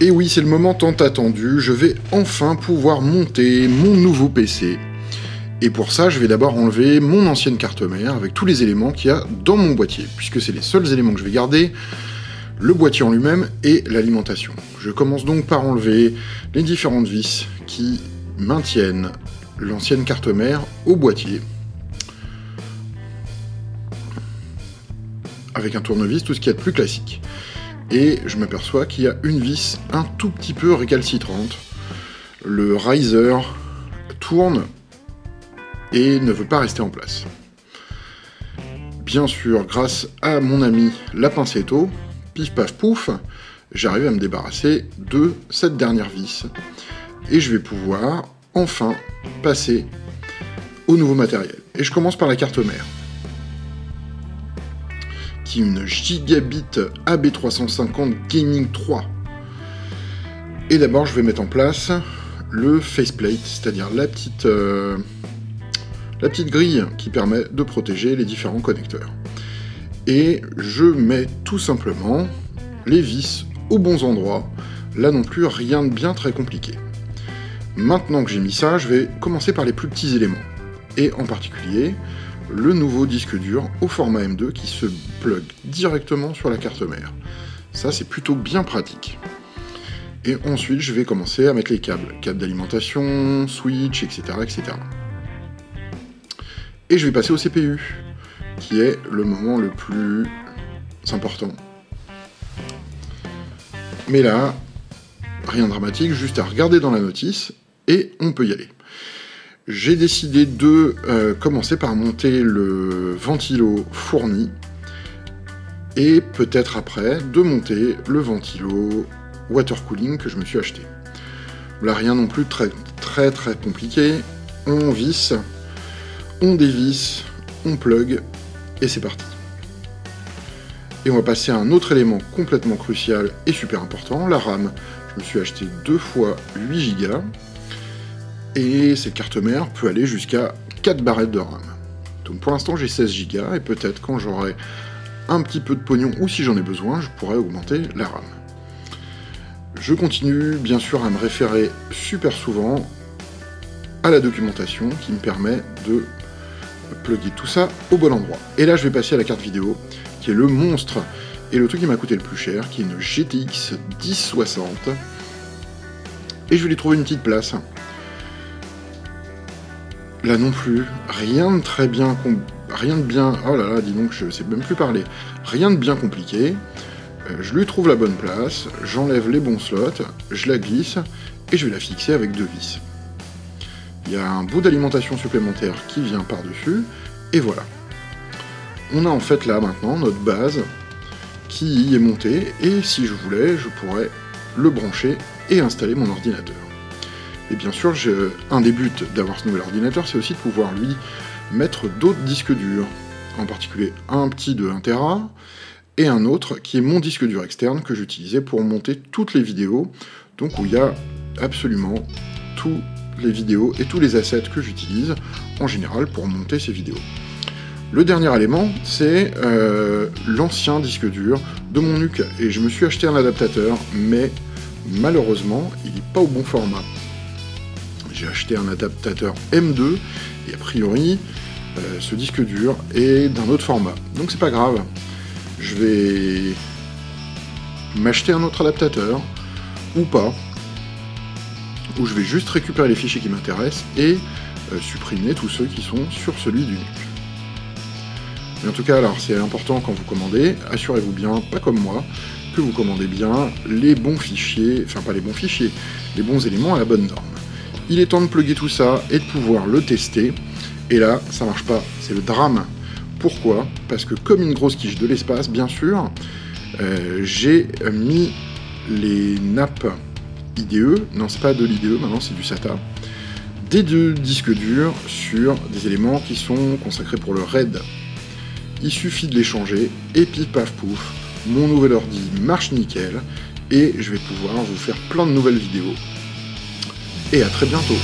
Et oui, c'est le moment tant attendu, je vais enfin pouvoir monter mon nouveau PC. Et pour ça, je vais d'abord enlever mon ancienne carte mère avec tous les éléments qu'il y a dans mon boîtier, puisque c'est les seuls éléments que je vais garder, le boîtier en lui-même et l'alimentation. Je commence donc par enlever les différentes vis qui maintiennent l'ancienne carte mère au boîtier. Avec un tournevis, tout ce qu'il y a de plus classique. Et je m'aperçois qu'il y a une vis un tout petit peu récalcitrante. Le riser tourne et ne veut pas rester en place. Bien sûr, grâce à mon ami la pincetto, pif paf pouf, j'arrive à me débarrasser de cette dernière vis. Et je vais pouvoir enfin passer au nouveau matériel. Et je commence par la carte mère. Qui est une Gigabit AB350 Gaming 3. Et d'abord, je vais mettre en place le faceplate, c'est-à-dire la petite grille qui permet de protéger les différents connecteurs. Et je mets tout simplement les vis aux bons endroits. Là non plus, rien de bien très compliqué. Maintenant que j'ai mis ça, je vais commencer par les plus petits éléments. Et en particulier, le nouveau disque dur au format M2 qui se plug directement sur la carte mère. Ça, c'est plutôt bien pratique. Et ensuite, je vais commencer à mettre les câbles d'alimentation, switch, etc., etc. Et je vais passer au CPU, qui est le moment le plus important. Mais là, rien de dramatique, juste à regarder dans la notice, et on peut y aller. J'ai décidé de commencer par monter le ventilo fourni et peut-être après de monter le ventilo water cooling que je me suis acheté. Là rien non plus très compliqué, on visse, on dévisse, on plug et c'est parti. Et on va passer à un autre élément complètement crucial et super important, la RAM. Je me suis acheté 2 fois 8 Go. Et cette carte mère peut aller jusqu'à 4 barrettes de RAM. Donc pour l'instant j'ai 16 Go et peut-être quand j'aurai un petit peu de pognon ou si j'en ai besoin, je pourrai augmenter la RAM. Je continue bien sûr à me référer super souvent à la documentation qui me permet de plugger tout ça au bon endroit. Et là je vais passer à la carte vidéo qui est le monstre et le truc qui m'a coûté le plus cher, qui est une GTX 1060. Et je vais lui trouver une petite place. Là non plus, rien de bien compliqué, je lui trouve la bonne place, j'enlève les bons slots, je la glisse, et je vais la fixer avec 2 vis. Il y a un bout d'alimentation supplémentaire qui vient par-dessus, et voilà. On a en fait là maintenant notre base qui y est montée, et si je voulais, je pourrais le brancher et installer mon ordinateur. Et bien sûr, un des buts d'avoir ce nouvel ordinateur, c'est aussi de pouvoir lui mettre d'autres disques durs, en particulier un petit de 1 Tera et un autre qui est mon disque dur externe que j'utilisais pour monter toutes les vidéos, donc où il y a absolument toutes les vidéos et tous les assets que j'utilise en général pour monter ces vidéos. Le dernier élément, c'est l'ancien disque dur de mon NUC, et je me suis acheté un adaptateur, mais malheureusement, il n'est pas au bon format. J'ai acheté un adaptateur M2 et a priori ce disque dur est d'un autre format. Donc c'est pas grave, je vais m'acheter un autre adaptateur ou pas, ou je vais juste récupérer les fichiers qui m'intéressent et supprimer tous ceux qui sont sur celui du NUC. Mais en tout cas, alors c'est important quand vous commandez, assurez-vous bien, pas comme moi, que vous commandez bien les bons fichiers, enfin pas les bons fichiers, les bons éléments à la bonne norme. Il est temps de plugger tout ça et de pouvoir le tester. Et là, ça marche pas, c'est le drame. Pourquoi? Parce que comme une grosse quiche de l'espace, bien sûr, j'ai mis les nappes IDE, non c'est pas de l'IDE, maintenant c'est du SATA, des 2 disques durs sur des éléments qui sont consacrés pour le RAID. Il suffit de les changer, et puis paf pouf, mon nouvel ordi marche nickel, et je vais pouvoir vous faire plein de nouvelles vidéos. Et à très bientôt.